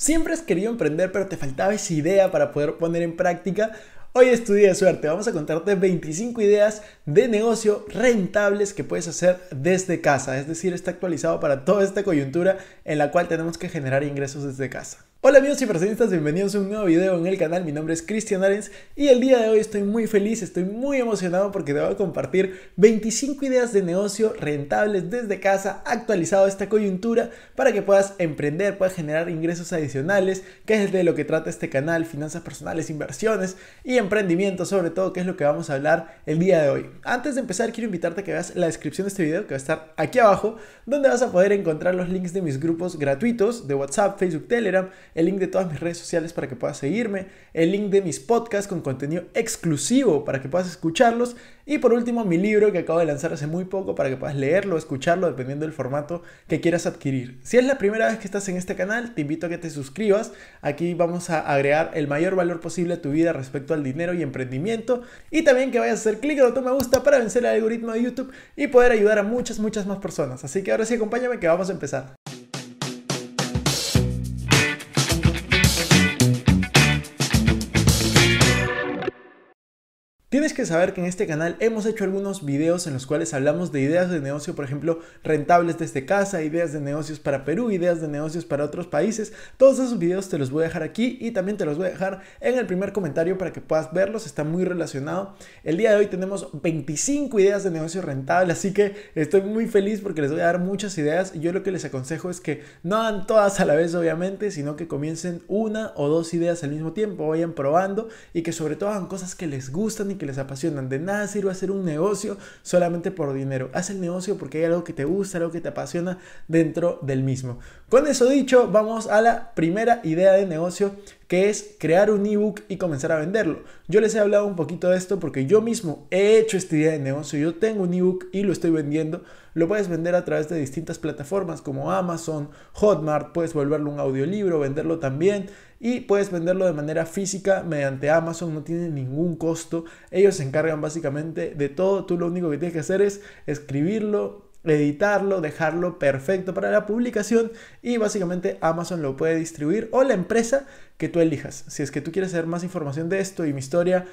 Siempre has querido emprender, pero te faltaba esa idea para poder poner en práctica. Hoy es tu día de suerte. Vamos a contarte 25 ideas de negocio rentables que puedes hacer desde casa. Es decir, está actualizado para toda esta coyuntura en la cual tenemos que generar ingresos desde casa. Hola amigos y inversionistas, bienvenidos a un nuevo video en el canal. Mi nombre es Cristian Arens y el día de hoy estoy muy feliz, estoy muy emocionado porque te voy a compartir 25 ideas de negocio rentables desde casa, actualizado a esta coyuntura para que puedas emprender, puedas generar ingresos adicionales, que es de lo que trata este canal, finanzas personales, inversiones y emprendimiento, sobre todo, que es lo que vamos a hablar el día de hoy. Antes de empezar, quiero invitarte a que veas la descripción de este video, que va a estar aquí abajo, donde vas a poder encontrar los links de mis grupos gratuitos de WhatsApp, Facebook, Telegram, el link de todas mis redes sociales para que puedas seguirme, el link de mis podcasts con contenido exclusivo para que puedas escucharlos y por último mi libro que acabo de lanzar hace muy poco para que puedas leerlo o escucharlo dependiendo del formato que quieras adquirir. Si es la primera vez que estás en este canal, te invito a que te suscribas. Aquí vamos a agregar el mayor valor posible a tu vida respecto al dinero y emprendimiento y también que vayas a hacer clic al botón me gusta para vencer el algoritmo de YouTube y poder ayudar a muchas más personas. Así que ahora sí, acompáñame que vamos a empezar. Tienes que saber que en este canal hemos hecho algunos videos en los cuales hablamos de ideas de negocio, por ejemplo, rentables desde casa, ideas de negocios para Perú, ideas de negocios para otros países. Todos esos videos te los voy a dejar aquí y también te los voy a dejar en el primer comentario para que puedas verlos, está muy relacionado. El día de hoy tenemos 25 ideas de negocio rentable, así que estoy muy feliz porque les voy a dar muchas ideas. Yo lo que les aconsejo es que no hagan todas a la vez, obviamente, sino que comiencen una o dos ideas al mismo tiempo, vayan probando y que sobre todo hagan cosas que les gustan y que les apasionan. De nada sirve hacer un negocio solamente por dinero. Haz el negocio porque hay algo que te gusta, algo que te apasiona dentro del mismo. Con eso dicho, vamos a la primera idea de negocio, que es crear un ebook y comenzar a venderlo. Yo les he hablado un poquito de esto porque yo mismo he hecho esta idea de negocio. Yo tengo un ebook y lo estoy vendiendo. Lo puedes vender a través de distintas plataformas como Amazon, Hotmart, puedes volverlo un audiolibro, venderlo también y puedes venderlo de manera física mediante Amazon, no tiene ningún costo. Ellos se encargan básicamente de todo, tú lo único que tienes que hacer es escribirlo, editarlo, dejarlo perfecto para la publicación y básicamente Amazon lo puede distribuir o la empresa que tú elijas. Si es que tú quieres saber más información de esto y mi historia,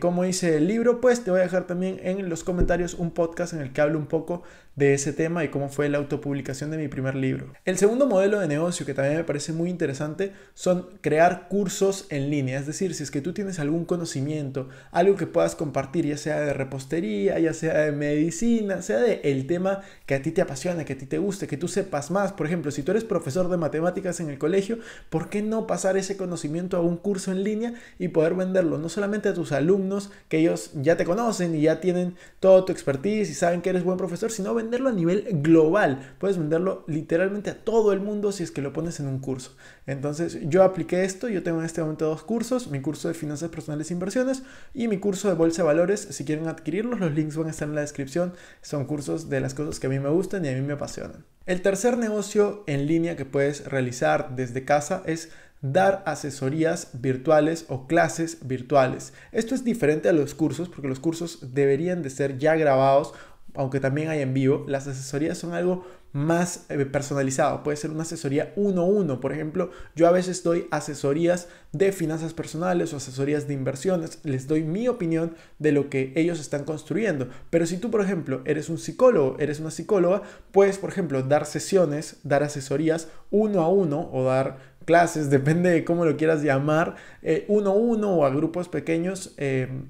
cómo hice el libro, pues te voy a dejar también en los comentarios un podcast en el que hablo un poco de ese tema y cómo fue la autopublicación de mi primer libro. El segundo modelo de negocio que también me parece muy interesante son crear cursos en línea. Es decir, si es que tú tienes algún conocimiento, algo que puedas compartir, ya sea de repostería, ya sea de medicina, sea de el tema que a ti te apasiona, que a ti te guste, que tú sepas más. Por ejemplo, si tú eres profesor de matemáticas en el colegio, ¿por qué no pasar ese conocimiento a un curso en línea y poder venderlo? No solamente a tus alumnos, que ellos ya te conocen y ya tienen toda tu expertise y saben que eres buen profesor, sino venderlo a nivel global. Puedes venderlo literalmente a todo el mundo si es que lo pones en un curso. Entonces yo apliqué esto, yo tengo en este momento dos cursos, mi curso de finanzas personales e inversiones y mi curso de bolsa de valores. Si quieren adquirirlos, los links van a estar en la descripción. Son cursos de las cosas que a mí me gustan y a mí me apasionan. El tercer negocio en línea que puedes realizar desde casa es dar asesorías virtuales o clases virtuales. Esto es diferente a los cursos porque los cursos deberían de ser ya grabados, aunque también hay en vivo. Las asesorías son algo más personalizado, puede ser una asesoría 1-1, por ejemplo, yo a veces doy asesorías de finanzas personales o asesorías de inversiones, les doy mi opinión de lo que ellos están construyendo, pero si tú, por ejemplo, eres un psicólogo, eres una psicóloga, puedes, por ejemplo, dar sesiones, dar asesorías 1-1 o dar clases, depende de cómo lo quieras llamar, 1-1 o a grupos pequeños,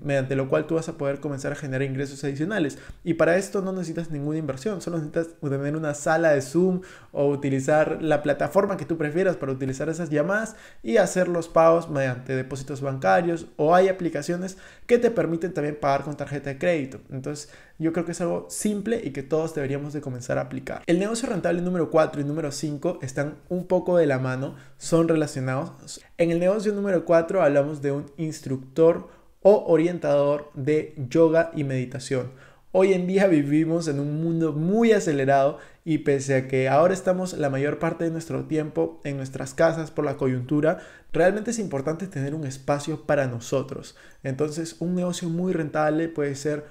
mediante lo cual tú vas a poder comenzar a generar ingresos adicionales. Y para esto no necesitas ninguna inversión, solo necesitas tener una sala de Zoom o utilizar la plataforma que tú prefieras para utilizar esas llamadas y hacer los pagos mediante depósitos bancarios, o hay aplicaciones que te permiten también pagar con tarjeta de crédito. Entonces yo creo que es algo simple y que todos deberíamos de comenzar a aplicar. El negocio rentable número 4 y número 5 están un poco de la mano, son relacionados. En el negocio número 4 hablamos de un instructor o orientador de yoga y meditación. Hoy en día vivimos en un mundo muy acelerado y pese a que ahora estamos la mayor parte de nuestro tiempo en nuestras casas por la coyuntura, realmente es importante tener un espacio para nosotros. Entonces, un negocio muy rentable puede ser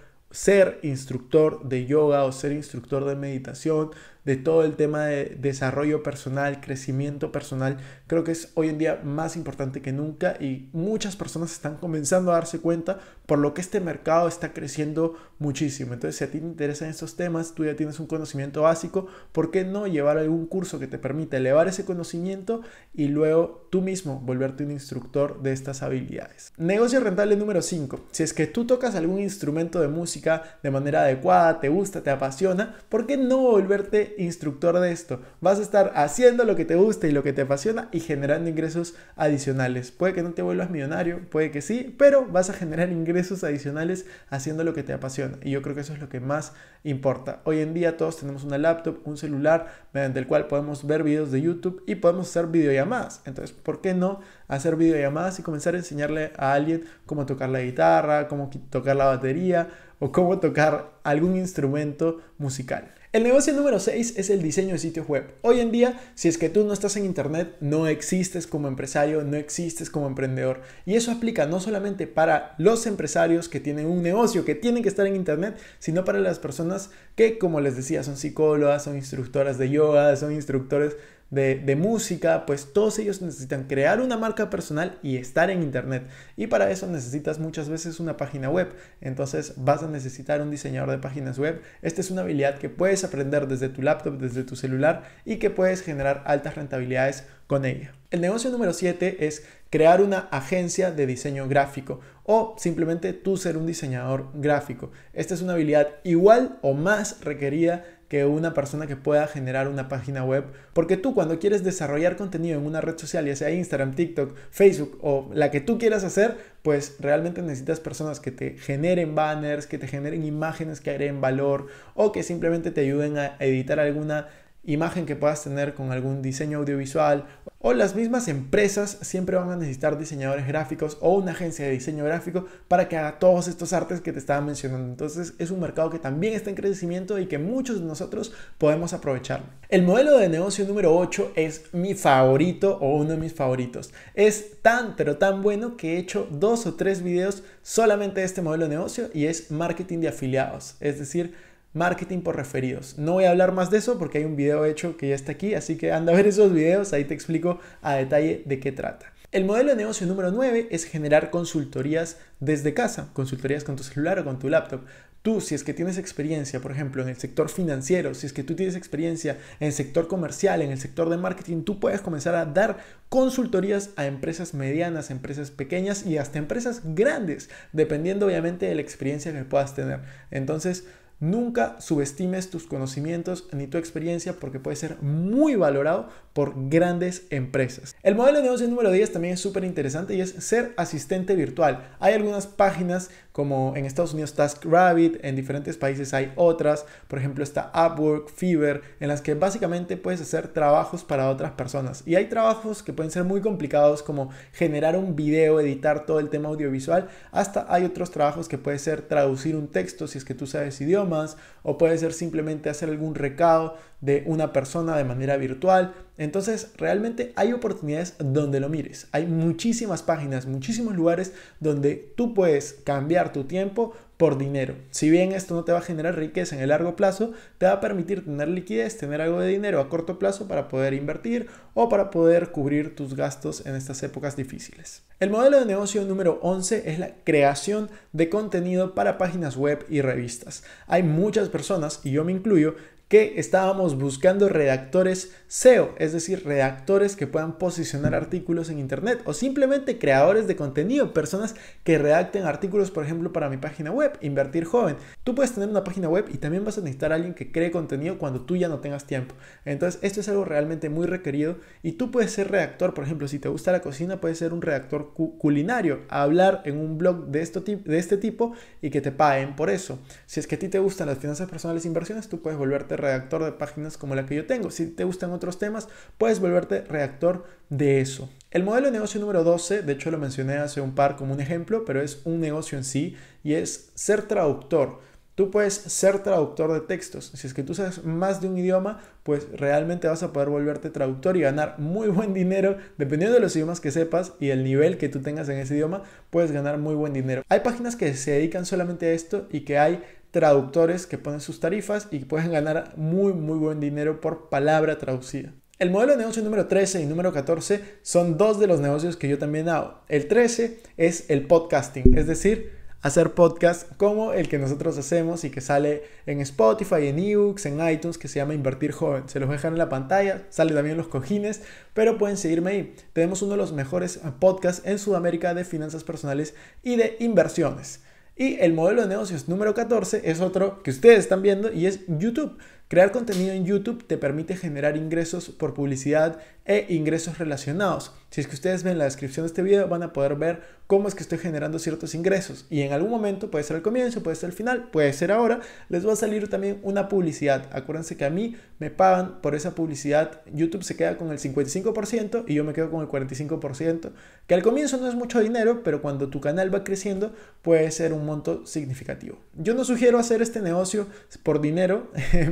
instructor de yoga o ser instructor de meditación, de todo el tema de desarrollo personal, crecimiento personal, creo que es hoy en día más importante que nunca y muchas personas están comenzando a darse cuenta por lo que este mercado está creciendo muchísimo. Entonces, si a ti te interesan estos temas, tú ya tienes un conocimiento básico, ¿por qué no llevar algún curso que te permita elevar ese conocimiento y luego tú mismo volverte un instructor de estas habilidades? Negocio rentable número 5. Si es que tú tocas algún instrumento de música de manera adecuada, te gusta, te apasiona, ¿por qué no volverte instructor de esto? Vas a estar haciendo lo que te gusta y lo que te apasiona y generando ingresos adicionales. Puede que no te vuelvas millonario, puede que sí, pero vas a generar ingresos adicionales haciendo lo que te apasiona. Y yo creo que eso es lo que más importa. Hoy en día todos tenemos una laptop, un celular, mediante el cual podemos ver videos de YouTube y podemos hacer videollamadas. Entonces, ¿por qué no hacer videollamadas y comenzar a enseñarle a alguien cómo tocar la guitarra, cómo tocar la batería o cómo tocar algún instrumento musical? El negocio número 6 es el diseño de sitios web. Hoy en día, si es que tú no estás en internet, no existes como empresario, no existes como emprendedor. Y eso aplica no solamente para los empresarios que tienen un negocio, que tienen que estar en internet, sino para las personas que, como les decía, son psicólogas, son instructoras de yoga, son instructores de música, pues todos ellos necesitan crear una marca personal y estar en internet. Y para eso necesitas muchas veces una página web. Entonces vas a necesitar un diseñador de páginas web. Esta es una habilidad que puedes aprender desde tu laptop, desde tu celular y que puedes generar altas rentabilidades con ella. El negocio número 7 es crear una agencia de diseño gráfico o simplemente tú ser un diseñador gráfico. Esta es una habilidad igual o más requerida que una persona que pueda generar una página web, porque tú cuando quieres desarrollar contenido en una red social, ya sea Instagram, TikTok, Facebook o la que tú quieras hacer, pues realmente necesitas personas que te generen banners, que te generen imágenes que agreguen valor o que simplemente te ayuden a editar alguna imagen que puedas tener con algún diseño audiovisual. O las mismas empresas siempre van a necesitar diseñadores gráficos o una agencia de diseño gráfico para que haga todos estos artes que te estaba mencionando. Entonces es un mercado que también está en crecimiento y que muchos de nosotros podemos aprovechar. El modelo de negocio número 8 es mi favorito o uno de mis favoritos. Es tan pero tan bueno que he hecho 2 o 3 videos solamente de este modelo de negocio y es marketing de afiliados, es decir, marketing por referidos. No voy a hablar más de eso porque hay un video hecho que ya está aquí, así que anda a ver esos videos, ahí te explico a detalle de qué trata. El modelo de negocio número 9 es generar consultorías desde casa, consultorías con tu celular o con tu laptop. Tú, si es que tienes experiencia, por ejemplo, en el sector financiero, si es que tú tienes experiencia en el sector comercial, en el sector de marketing, tú puedes comenzar a dar consultorías a empresas medianas, empresas pequeñas y hasta empresas grandes, dependiendo obviamente de la experiencia que puedas tener. Entonces, nunca subestimes tus conocimientos ni tu experiencia porque puede ser muy valorado por grandes empresas. El modelo de negocio número 10 también es súper interesante y es ser asistente virtual. Hay algunas páginas como en Estados Unidos TaskRabbit, en diferentes países hay otras, por ejemplo está Upwork, Fiverr, en las que básicamente puedes hacer trabajos para otras personas. Y hay trabajos que pueden ser muy complicados como generar un video, editar todo el tema audiovisual, hasta hay otros trabajos que puede ser traducir un texto si es que tú sabes idiomas, o puede ser simplemente hacer algún recado de una persona de manera virtual. Entonces realmente hay oportunidades donde lo mires. Hay muchísimas páginas, muchísimos lugares donde tú puedes cambiar tu tiempo por dinero. Si bien esto no te va a generar riqueza en el largo plazo, te va a permitir tener liquidez, tener algo de dinero a corto plazo para poder invertir o para poder cubrir tus gastos en estas épocas difíciles. El modelo de negocio número 11 es la creación de contenido para páginas web y revistas. Hay muchas personas, y yo me incluyo, que estábamos buscando redactores SEO, es decir, redactores que puedan posicionar artículos en internet o simplemente creadores de contenido, personas que redacten artículos, por ejemplo, para mi página web, Invertir Joven. Tú puedes tener una página web y también vas a necesitar a alguien que cree contenido cuando tú ya no tengas tiempo. Entonces, esto es algo realmente muy requerido y tú puedes ser redactor, por ejemplo, si te gusta la cocina, puedes ser un redactor culinario, hablar en un blog de este tipo y que te paguen por eso. Si es que a ti te gustan las finanzas personales e inversiones, tú puedes volverte redactor de páginas como la que yo tengo. Si te gustan otros temas, puedes volverte redactor de eso. El modelo de negocio número 12, de hecho lo mencioné hace un par como un ejemplo, pero es un negocio en sí y es ser traductor. Tú puedes ser traductor de textos. Si es que tú sabes más de un idioma, pues realmente vas a poder volverte traductor y ganar muy buen dinero. Dependiendo de los idiomas que sepas y el nivel que tú tengas en ese idioma, puedes ganar muy buen dinero. Hay páginas que se dedican solamente a esto y que hay traductores que ponen sus tarifas y pueden ganar muy, muy buen dinero por palabra traducida. El modelo de negocio número 13 y número 14 son dos de los negocios que yo también hago. El 13 es el podcasting, es decir, hacer podcast como el que nosotros hacemos y que sale en Spotify, en iBooks, en iTunes, que se llama Invertir Joven. Se los voy a dejar en la pantalla, sale también los cojines, pero pueden seguirme ahí. Tenemos uno de los mejores podcasts en Sudamérica de finanzas personales y de inversiones. Y el modelo de negocios número 14 es otro que ustedes están viendo y es YouTube. Crear contenido en YouTube te permite generar ingresos por publicidad e ingresos relacionados. Si es que ustedes ven la descripción de este video, van a poder ver cómo es que estoy generando ciertos ingresos. Y en algún momento, puede ser al comienzo, puede ser al final, puede ser ahora, les va a salir también una publicidad. Acuérdense que a mí me pagan por esa publicidad. YouTube se queda con el 55% y yo me quedo con el 45%. Que al comienzo no es mucho dinero, pero cuando tu canal va creciendo, puede ser un monto significativo. Yo no sugiero hacer este negocio por dinero,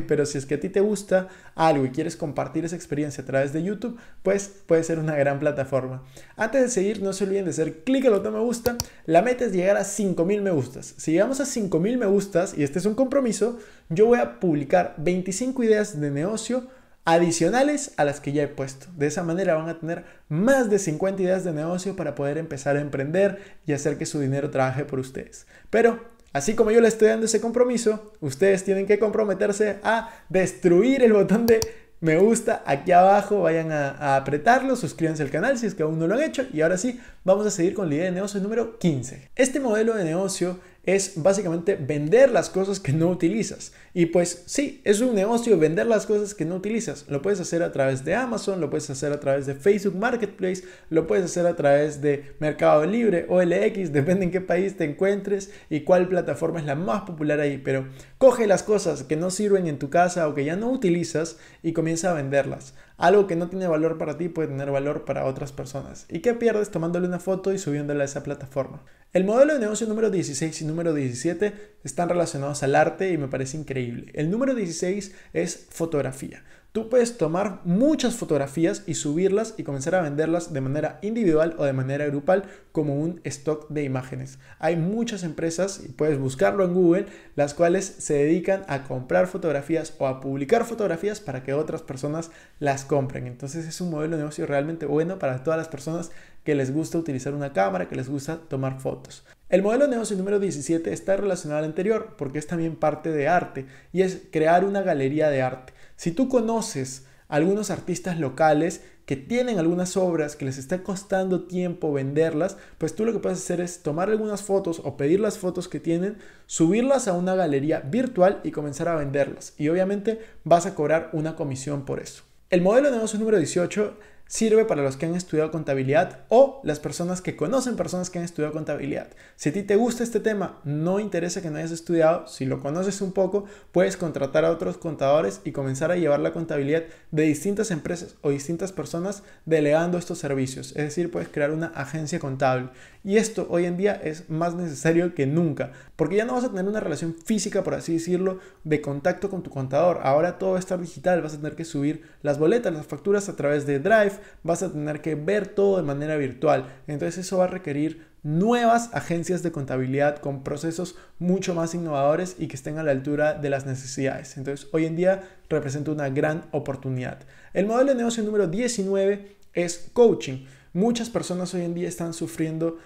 pero si es que a ti te gusta algo y quieres compartir esa experiencia a través de YouTube, pues puede ser una gran plataforma. Antes de seguir, no se olviden de hacer clic al botón me gusta. La meta es llegar a 5.000 me gustas. Si llegamos a 5.000 me gustas, y este es un compromiso, yo voy a publicar 25 ideas de negocio adicionales a las que ya he puesto. De esa manera van a tener más de 50 ideas de negocio para poder empezar a emprender y hacer que su dinero trabaje por ustedes. Pero así como yo les estoy dando ese compromiso, ustedes tienen que comprometerse a destruir el botón de me gusta aquí abajo. Vayan a apretarlo, suscríbanse al canal si es que aún no lo han hecho. Y ahora sí, vamos a seguir con la idea de negocio número 15. Este modelo de negocio es básicamente vender las cosas que no utilizas. Y pues sí, es un negocio vender las cosas que no utilizas. Lo puedes hacer a través de Amazon, lo puedes hacer a través de Facebook Marketplace, lo puedes hacer a través de Mercado Libre, OLX, depende en qué país te encuentres y cuál plataforma es la más popular ahí. Pero coge las cosas que no sirven en tu casa o que ya no utilizas y comienza a venderlas. Algo que no tiene valor para ti puede tener valor para otras personas. ¿Y qué pierdes tomándole una foto y subiéndola a esa plataforma? El modelo de negocio número 16 y número 17 están relacionados al arte y me parece increíble. El número 16 es fotografía. Tú puedes tomar muchas fotografías y subirlas y comenzar a venderlas de manera individual o de manera grupal como un stock de imágenes. Hay muchas empresas, y puedes buscarlo en Google, las cuales se dedican a comprar fotografías o a publicar fotografías para que otras personas las compren. Entonces es un modelo de negocio realmente bueno para todas las personas que les gusta utilizar una cámara, que les gusta tomar fotos. El modelo de negocio número 17 está relacionado al anterior porque es también parte de arte y es crear una galería de arte. Si tú conoces a algunos artistas locales que tienen algunas obras que les está costando tiempo venderlas, pues tú lo que puedes hacer es tomar algunas fotos o pedir las fotos que tienen, subirlas a una galería virtual y comenzar a venderlas. Y obviamente vas a cobrar una comisión por eso. El modelo de negocio número 18 sirve para los que han estudiado contabilidad o las personas que conocen personas que han estudiado contabilidad. Si a ti te gusta este tema, no interesa que no hayas estudiado, si lo conoces un poco, puedes contratar a otros contadores y comenzar a llevar la contabilidad de distintas empresas o distintas personas delegando estos servicios. Es decir, puedes crear una agencia contable. Y esto hoy en día es más necesario que nunca, porque ya no vas a tener una relación física, por así decirlo, de contacto con tu contador. Ahora todo va a estar digital, vas a tener que subir las boletas, las facturas a través de Drive, vas a tener que ver todo de manera virtual. Entonces eso va a requerir nuevas agencias de contabilidad con procesos mucho más innovadores y que estén a la altura de las necesidades. Entonces hoy en día representa una gran oportunidad. El modelo de negocio número 19 es coaching. Muchas personas hoy en día están sufriendo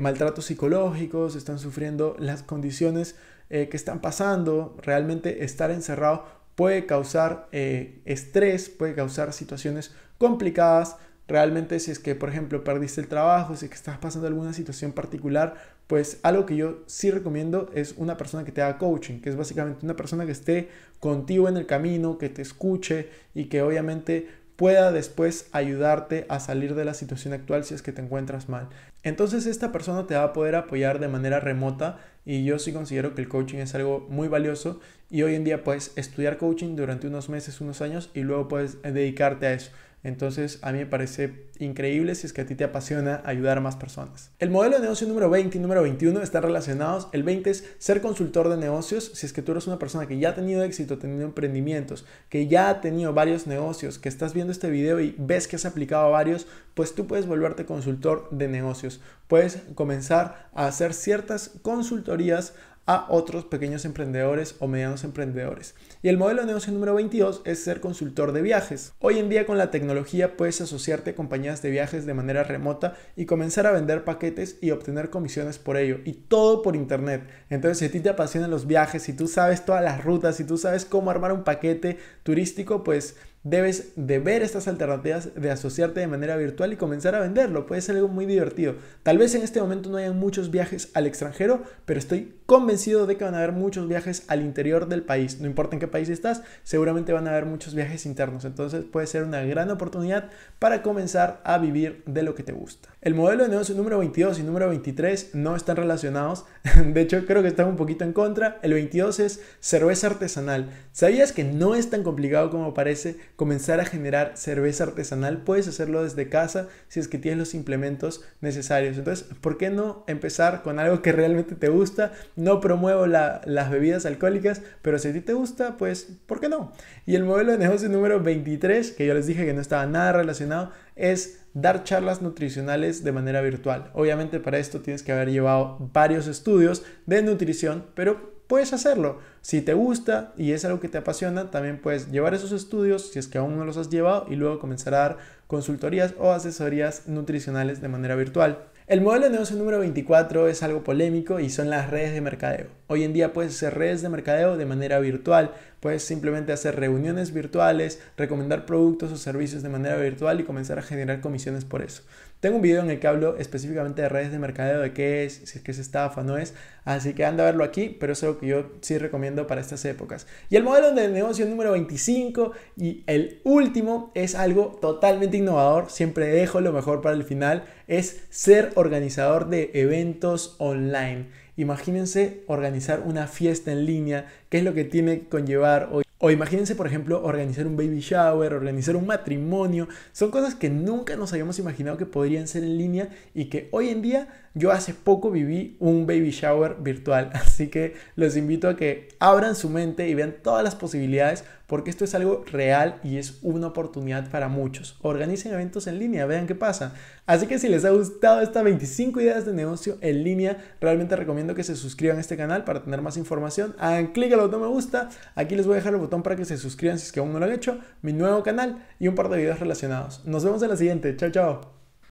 maltratos psicológicos, están sufriendo las condiciones que están pasando. Realmente estar encerrado puede causar estrés, puede causar situaciones complicadas. Realmente si es que, por ejemplo, perdiste el trabajo, si es que estás pasando alguna situación particular, pues algo que yo sí recomiendo es una persona que te haga coaching, que es básicamente una persona que esté contigo en el camino, que te escuche y que obviamente pueda después ayudarte a salir de la situación actual si es que te encuentras mal. Entonces esta persona te va a poder apoyar de manera remota y yo sí considero que el coaching es algo muy valioso y hoy en día puedes estudiar coaching durante unos meses, unos años y luego puedes dedicarte a eso. Entonces a mí me parece increíble si es que a ti te apasiona ayudar a más personas. El modelo de negocio número 20 y número 21 están relacionados. El 20 es ser consultor de negocios. Si es que tú eres una persona que ya ha tenido éxito, ha tenido emprendimientos, que ya ha tenido varios negocios, que estás viendo este video y ves que has aplicado a varios, pues tú puedes volverte consultor de negocios. Puedes comenzar a hacer ciertas consultorías a otros pequeños emprendedores o medianos emprendedores. Y el modelo de negocio número 22 es ser consultor de viajes. Hoy en día con la tecnología puedes asociarte a compañías de viajes de manera remota y comenzar a vender paquetes y obtener comisiones por ello, y todo por internet. Entonces, si a ti te apasionan los viajes, si tú sabes todas las rutas, si tú sabes cómo armar un paquete turístico, pues debes de ver estas alternativas de asociarte de manera virtual y comenzar a venderlo. Puede ser algo muy divertido. Tal vez en este momento no hayan muchos viajes al extranjero, pero estoy convencido de que van a haber muchos viajes al interior del país. No importa en qué país estás, seguramente van a haber muchos viajes internos. Entonces puede ser una gran oportunidad para comenzar a vivir de lo que te gusta. El modelo de negocio número 22 y número 23 no están relacionados. De hecho, creo que están un poquito en contra. El 22 es cerveza artesanal. ¿Sabías que no es tan complicado como parece comenzar a generar cerveza artesanal? Puedes hacerlo desde casa si es que tienes los implementos necesarios. Entonces, ¿por qué no empezar con algo que realmente te gusta? No promuevo las bebidas alcohólicas, pero si a ti te gusta, pues ¿por qué no? Y el modelo de negocio número 23, que yo les dije que no estaba nada relacionado, es dar charlas nutricionales de manera virtual. Obviamente para esto tienes que haber llevado varios estudios de nutrición, pero puedes hacerlo. Si te gusta y es algo que te apasiona, también puedes llevar esos estudios, si es que aún no los has llevado, y luego comenzar a dar consultorías o asesorías nutricionales de manera virtual. El modelo de negocio número 24 es algo polémico y son las redes de mercadeo. Hoy en día puedes hacer redes de mercadeo de manera virtual. Puedes simplemente hacer reuniones virtuales, recomendar productos o servicios de manera virtual y comenzar a generar comisiones por eso. Tengo un video en el que hablo específicamente de redes de mercadeo, de qué es, si es que es estafa, no es. Así que anda a verlo aquí, pero es algo que yo sí recomiendo para estas épocas. Y el modelo de negocio número 25 y el último es algo totalmente innovador. Siempre dejo lo mejor para el final. Es ser organizador de eventos online. Imagínense organizar una fiesta en línea, qué es lo que tiene que conllevar hoy. O imagínense, por ejemplo, organizar un baby shower, organizar un matrimonio. Son cosas que nunca nos habíamos imaginado que podrían ser en línea y que hoy en día, yo hace poco viví un baby shower virtual. Así que los invito a que abran su mente y vean todas las posibilidades, porque esto es algo real y es una oportunidad para muchos. Organicen eventos en línea, vean qué pasa. Así que si les ha gustado estas 25 ideas de negocio en línea, realmente recomiendo que se suscriban a este canal para tener más información. Hagan clic al botón me gusta. Aquí les voy a dejar el botón para que se suscriban si es que aún no lo han hecho, mi nuevo canal y un par de videos relacionados. Nos vemos en la siguiente. Chao, chao.